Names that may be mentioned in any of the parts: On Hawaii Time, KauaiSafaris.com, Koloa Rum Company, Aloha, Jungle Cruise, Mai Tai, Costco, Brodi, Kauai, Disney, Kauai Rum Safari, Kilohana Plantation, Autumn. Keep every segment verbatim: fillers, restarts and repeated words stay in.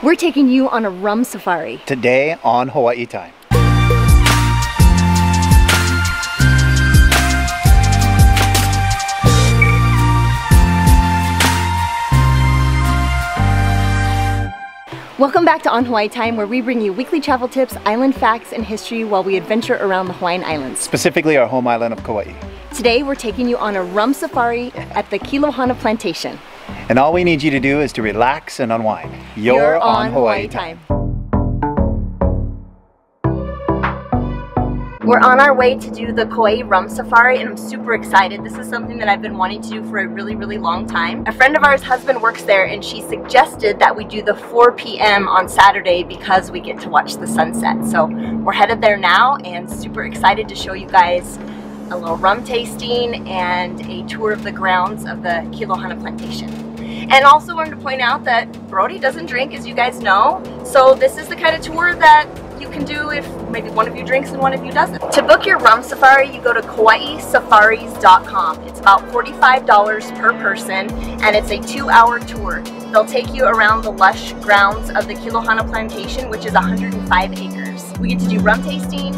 We're taking you on a rum safari. Today on Hawaii Time. Welcome back to On Hawaii Time, where we bring you weekly travel tips, island facts, and history while we adventure around the Hawaiian Islands. Specifically our home island of Kauai. Today we're taking you on a rum safari at the Kilohana Plantation. And all we need you to do is to relax and unwind. You're, You're on, on Hawaii, Hawaii Time. Time. We're on our way to do the Kauai Rum Safari, and I'm super excited. This is something that I've been wanting to do for a really, really long time. A friend of ours' husband works there, and she suggested that we do the four P M on Saturday because we get to watch the sunset. So we're headed there now and super excited to show you guys a little rum tasting and a tour of the grounds of the Kilohana Plantation. And also wanted to point out that Brody doesn't drink, as you guys know, so this is the kind of tour that you can do if maybe one of you drinks and one of you doesn't. To book your rum safari, you go to Kauai Safaris dot com. It's about forty-five dollars per person, and it's a two-hour tour. They'll take you around the lush grounds of the Kilohana Plantation, which is one hundred five acres. We get to do rum tasting,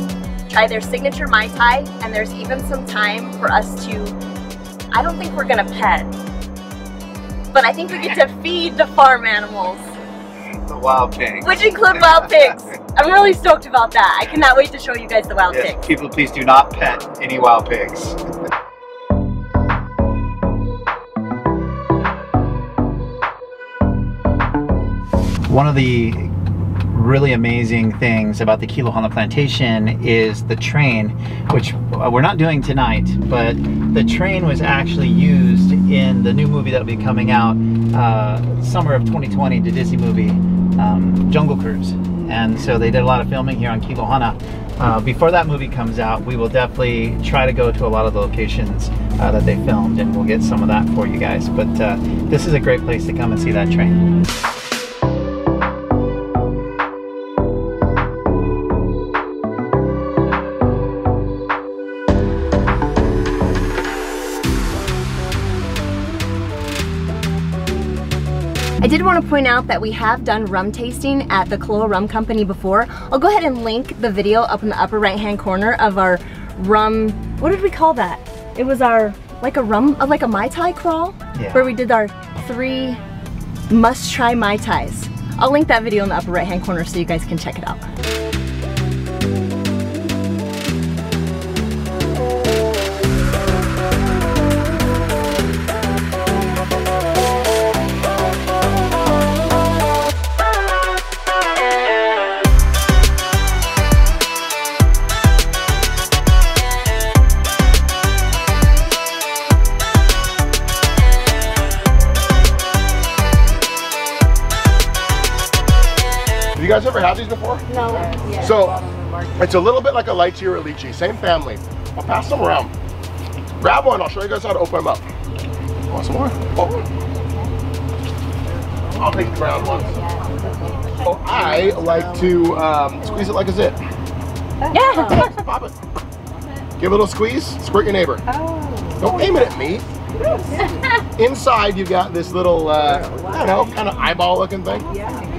try their signature Mai Tai, and there's even some time for us to, I don't think we're gonna pet, but I think we get to feed the farm animals. The wild pigs. Which include wild pigs. I'm really stoked about that. I cannot wait to show you guys the wild yes, pigs. People, please do not pet any wild pigs. One of the really amazing things about the Kilohana Plantation is the train, which we're not doing tonight, but the train was actually used in the new movie that'll be coming out uh, summer of twenty twenty, the Disney movie, um, Jungle Cruise. And so they did a lot of filming here on Kilohana. Uh, before that movie comes out, we will definitely try to go to a lot of the locations uh, that they filmed, and we'll get some of that for you guys. But uh, this is a great place to come and see that train. I did want to point out that we have done rum tasting at the Koloa Rum Company before. I'll go ahead and link the video up in the upper right hand corner of our rum, what did we call that? It was our, like a rum, like a Mai Tai crawl? Yeah. Where we did our three must try Mai Tais. I'll link that video in the upper right hand corner so you guys can check it out. You guys ever had these before? No. Yeah. So it's a little bit like a lychee or a lychee, same family. I'll pass them around. Grab one, I'll show you guys how to open them up. Want some more? Oh. I'll take the brown ones. So I like to um, squeeze it like a zit. Yeah. Pop it. Give it a little squeeze, squirt your neighbor. Oh. Don't aim it at me. Inside you've got this little, uh, I don't know, kind of eyeball looking thing.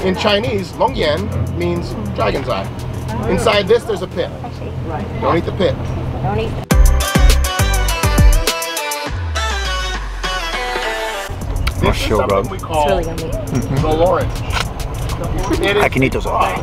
In Chinese, long yan means dragon's eye. Inside this there's a pit. Don't eat the pit. Don't eat the pit. This is something we call the orange. I can eat those all day.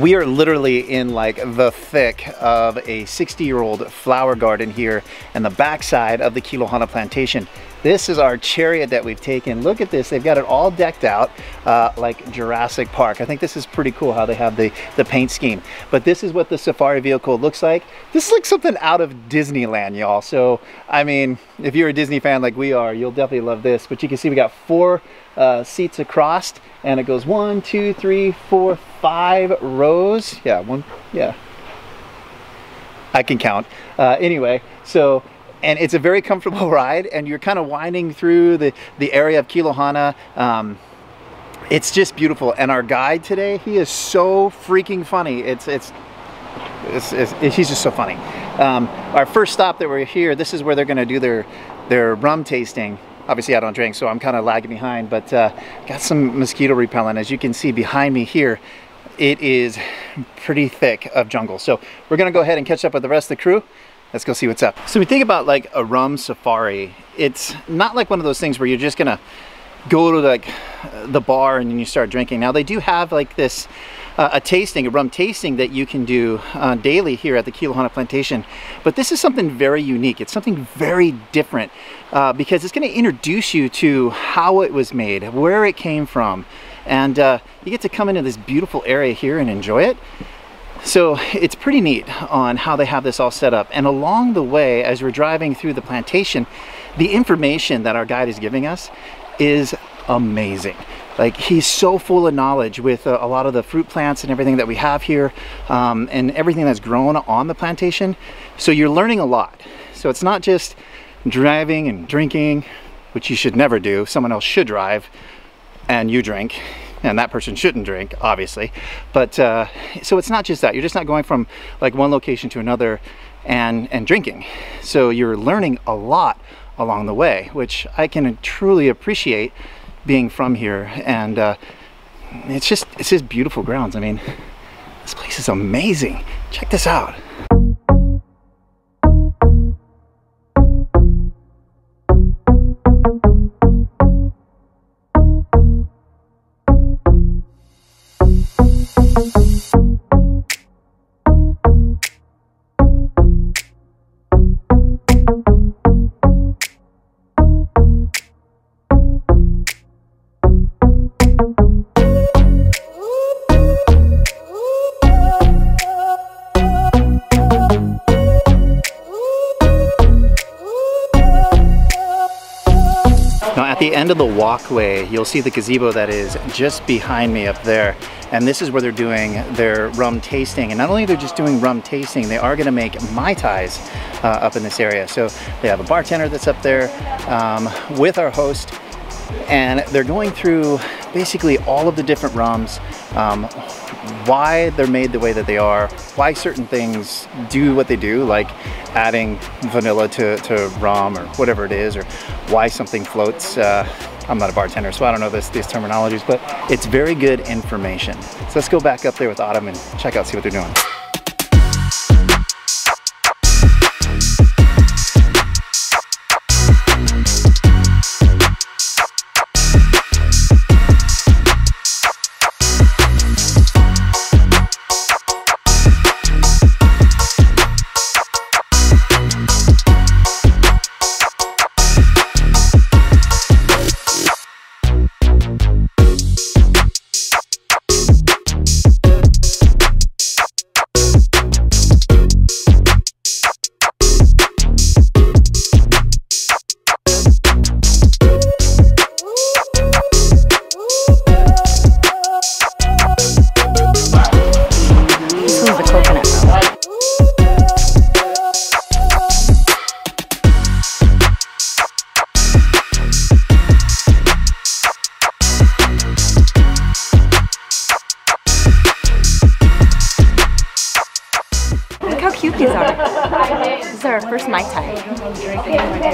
We are literally in like the thick of a sixty year old flower garden here in the backside of the Kilohana Plantation. This is our chariot that we've taken. Look at this, they've got it all decked out uh, like Jurassic Park. I think this is pretty cool how they have the, the paint scheme. But this is what the safari vehicle looks like. This looks something out of Disneyland, y'all. So, I mean, if you're a Disney fan like we are, you'll definitely love this. But you can see we got four uh, seats across, and it goes one, two, three, four, five rows. Yeah, one, yeah. I can count. Uh, anyway, so, and it's a very comfortable ride, and you're kind of winding through the, the area of Kilohana. Um, it's just beautiful. And our guide today, he is so freaking funny. It's, it's, it's, it's, it's he's just so funny. Um, our first stop that we're here, this is where they're gonna do their, their rum tasting. Obviously I don't drink, so I'm kind of lagging behind, but uh, got some mosquito repellent. As you can see behind me here, it is pretty thick of jungle. So we're gonna go ahead and catch up with the rest of the crew. Let's go see what's up. So we think about like a rum safari. It's not like one of those things where you're just gonna go to like the bar and then you start drinking. Now they do have like this, uh, a tasting, a rum tasting that you can do uh, daily here at the Kilohana Plantation. But this is something very unique. It's something very different uh, because it's gonna introduce you to how it was made, where it came from. And uh, you get to come into this beautiful area here and enjoy it. So it's pretty neat on how they have this all set up. And along the way, as we're driving through the plantation, the information that our guide is giving us is amazing. Like, he's so full of knowledge with a, a lot of the fruit plants and everything that we have here, um, and everything that's grown on the plantation. So you're learning a lot. So it's not just driving and drinking, which you should never do. Someone else should drive and you drink, and that person shouldn't drink, obviously. But uh, so it's not just that. You're just not going from like one location to another and, and drinking. So you're learning a lot along the way, which I can truly appreciate being from here. And uh, it's just, it's just beautiful grounds. I mean, this place is amazing. Check this out. End of the walkway, you'll see the gazebo that is just behind me up there, and this is where they're doing their rum tasting. And not only they're just doing rum tasting, they are going to make Mai Tais uh, up in this area. So they have a bartender that's up there um, with our host, and they're going through basically all of the different rums, um, why they're made the way that they are, why certain things do what they do, like adding vanilla to, to rum or whatever it is, or why something floats. Uh, I'm not a bartender, so I don't know this, these terminologies, but it's very good information. So let's go back up there with Autumn and check out, see what they're doing.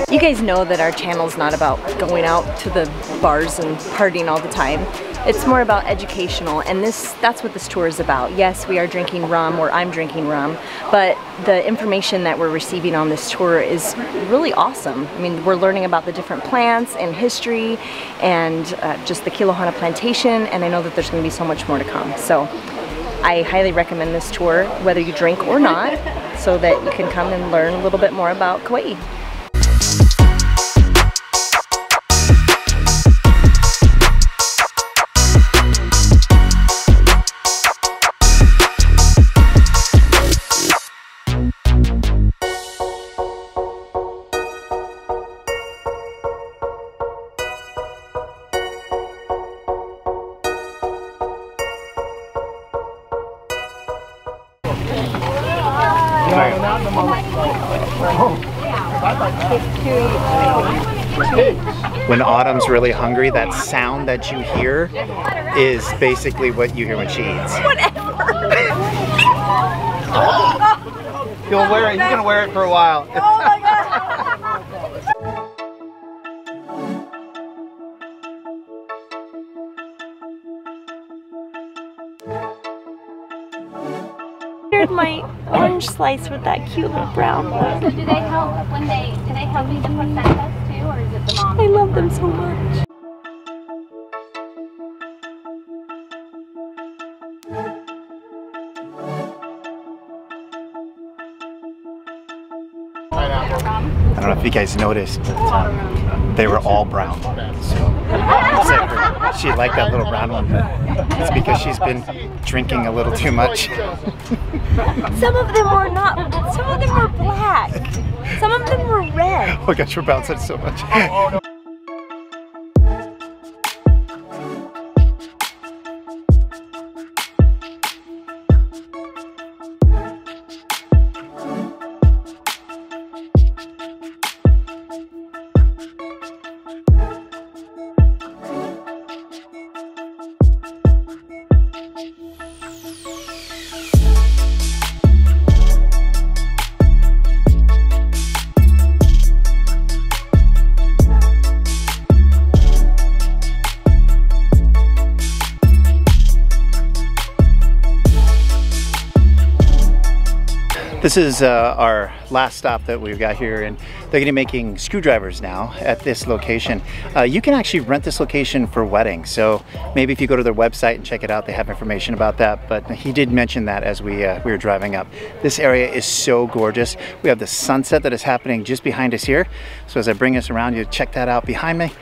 You guys know that our channel's not about going out to the bars and partying all the time. It's more about educational, and this that's what this tour is about. Yes, we are drinking rum, or I'm drinking rum, but the information that we're receiving on this tour is really awesome. I mean, we're learning about the different plants and history and uh, just the Kilohana Plantation, and I know that there's going to be so much more to come. So I highly recommend this tour, whether you drink or not, so that you can come and learn a little bit more about Kauai. When Autumn's really hungry, that sound that you hear is basically what you hear when she eats. Whatever. You'll wear it. You're gonna wear it for a while. Oh my God. My orange slice with that cute little brown one. Do they help when they do they help you the placentas too, or is it the mom? I love them so much. I don't know if you guys noticed, but um, they were all brown. So she liked that little brown one, but it's because she's been drinking a little too much. Some of them were not. Some of them were black. Some of them were red. Oh gosh, we're bouncing so much. This is uh, our last stop that we've got here, and they're going to be making screwdrivers now at this location. Uh, you can actually rent this location for weddings, so maybe if you go to their website and check it out, they have information about that. But he did mention that as we, uh, we were driving up. This area is so gorgeous. We have the sunset that is happening just behind us here. So as I bring us around, you check that out behind me.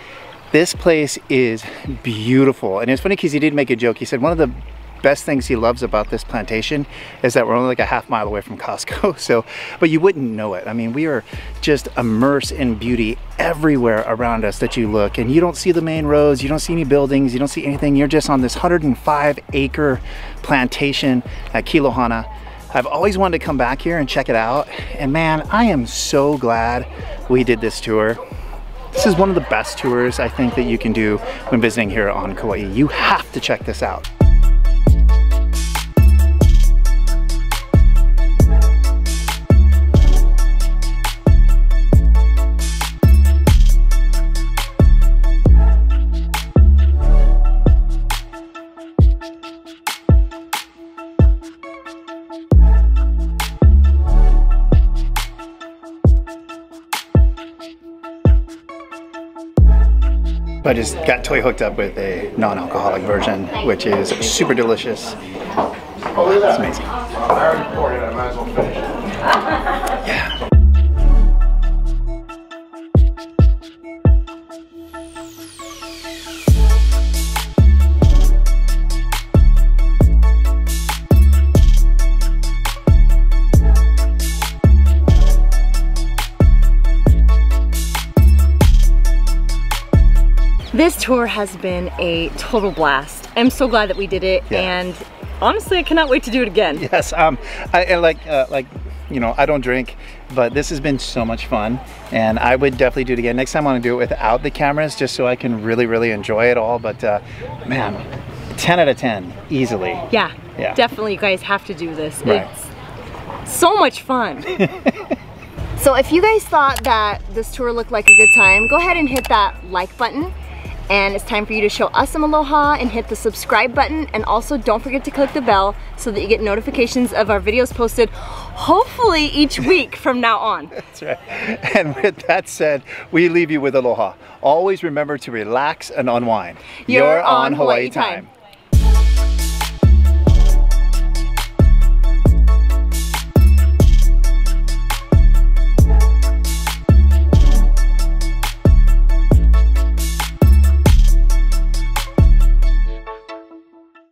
This place is beautiful. And it's funny because he did make a joke. He said one of the best things he loves about this plantation is that we're only like a half mile away from Costco. So, but you wouldn't know it. I mean, we are just immersed in beauty everywhere around us that you look, and you don't see the main roads, you don't see any buildings, you don't see anything. You're just on this one hundred five acre plantation at Kilohana. I've always wanted to come back here and check it out. And man, I am so glad we did this tour. This is one of the best tours I think that you can do when visiting here on Kauai. You have to check this out. I just got totally hooked up with a non-alcoholic version, which is super delicious. Oh, it's amazing. I already poured it, I might as well finish it. Yeah. This tour has been a total blast. I'm so glad that we did it, yeah. And honestly, I cannot wait to do it again. Yes, um, I, I like, uh, like, you know, I don't drink, but this has been so much fun, and I would definitely do it again. Next time I want to do it without the cameras, just so I can really, really enjoy it all. But uh, man, ten out of ten, easily. Yeah, yeah, definitely, you guys have to do this. Right. It's so much fun. So if you guys thought that this tour looked like a good time, go ahead and hit that like button. And it's time for you to show us some aloha and hit the subscribe button, and also don't forget to click the bell so that you get notifications of our videos posted hopefully each week from now on. That's right. And with that said, we leave you with aloha. Always remember to relax and unwind. You're, You're on, on Hawaii, Hawaii Time. time.